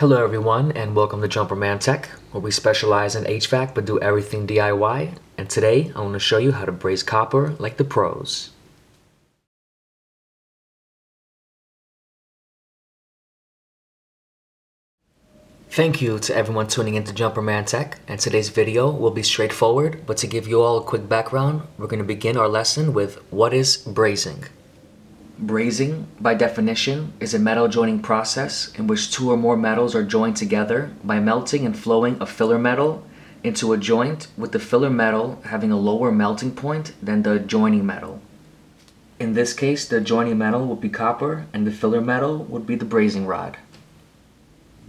Hello everyone, and welcome to Jumper Man Tech, where we specialize in HVAC but do everything DIY, and today I want to show you how to braise copper like the pros. Thank you to everyone tuning into Jumper Man Tech, and today's video will be straightforward, but to give you all a quick background, we're going to begin our lesson with what is brazing. Brazing, by definition, is a metal joining process in which two or more metals are joined together by melting and flowing a filler metal into a joint, with the filler metal having a lower melting point than the adjoining metal. In this case, the adjoining metal would be copper and the filler metal would be the brazing rod.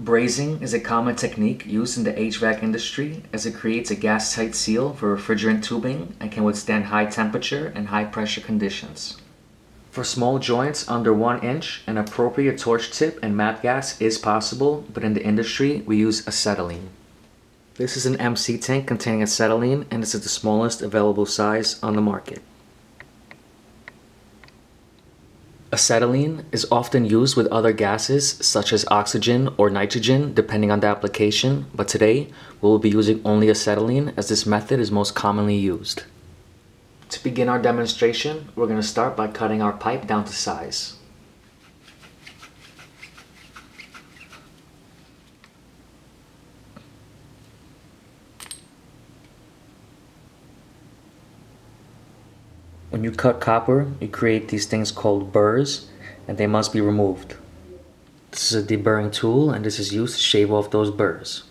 Brazing is a common technique used in the HVAC industry as it creates a gas-tight seal for refrigerant tubing and can withstand high temperature and high pressure conditions. For small joints under 1 inch, an appropriate torch tip and MAP gas is possible, but in the industry we use acetylene. This is an MC tank containing acetylene, and this is the smallest available size on the market. Acetylene is often used with other gases such as oxygen or nitrogen, depending on the application, but today we will be using only acetylene as this method is most commonly used. To begin our demonstration, we're going to start by cutting our pipe down to size. When you cut copper, you create these things called burrs, and they must be removed. This is a deburring tool, and this is used to shave off those burrs.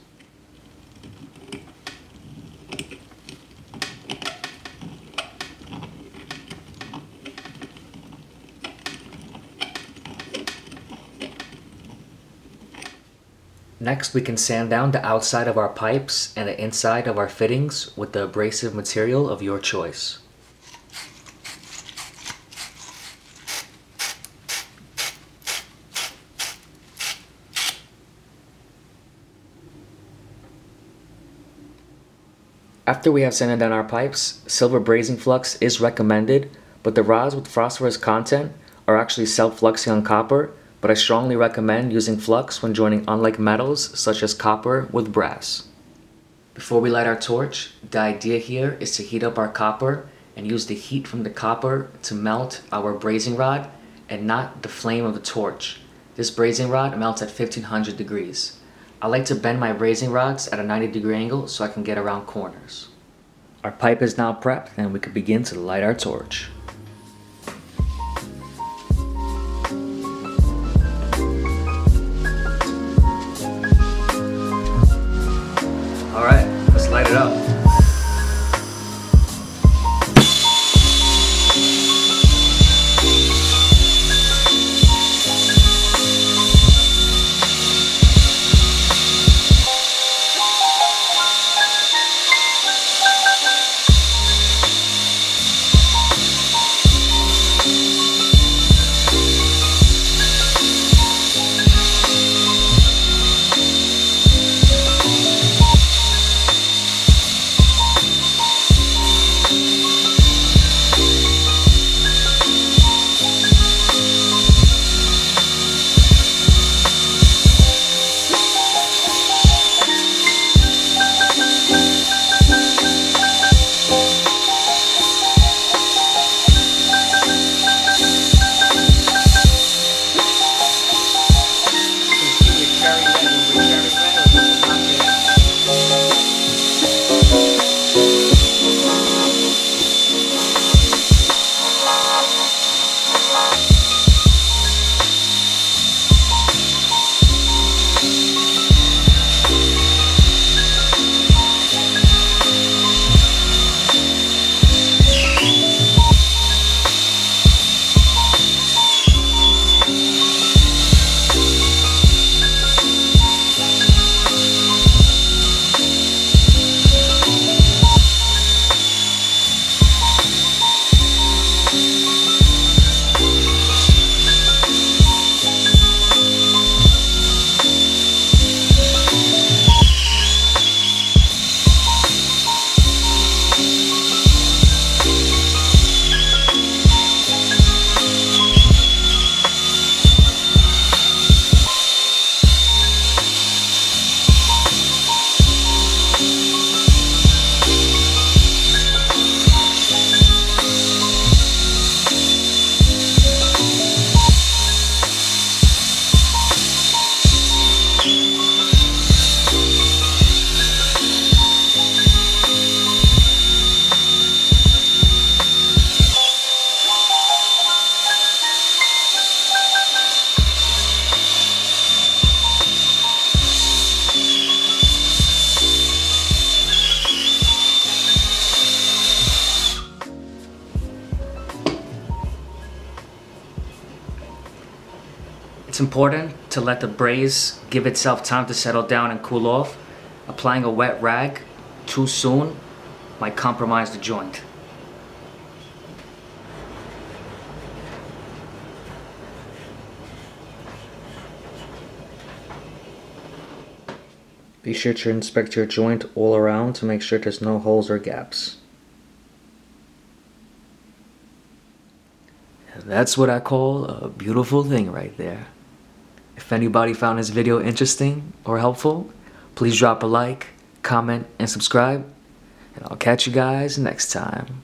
Next, we can sand down the outside of our pipes and the inside of our fittings with the abrasive material of your choice. After we have sanded down our pipes, silver brazing flux is recommended, but the rods with phosphorus content are actually self-fluxing on copper, but I strongly recommend using flux when joining unlike metals such as copper with brass. Before we light our torch, the idea here is to heat up our copper and use the heat from the copper to melt our brazing rod and not the flame of the torch. This brazing rod melts at 1500 degrees. I like to bend my brazing rods at a 90-degree angle so I can get around corners. Our pipe is now prepped and we can begin to light our torch. Alright, let's light it up. It's important to let the braze give itself time to settle down and cool off. Applying a wet rag too soon might compromise the joint. Be sure to inspect your joint all around to make sure there's no holes or gaps. That's what I call a beautiful thing right there. If anybody found this video interesting or helpful, please drop a like, comment, and subscribe. And I'll catch you guys next time.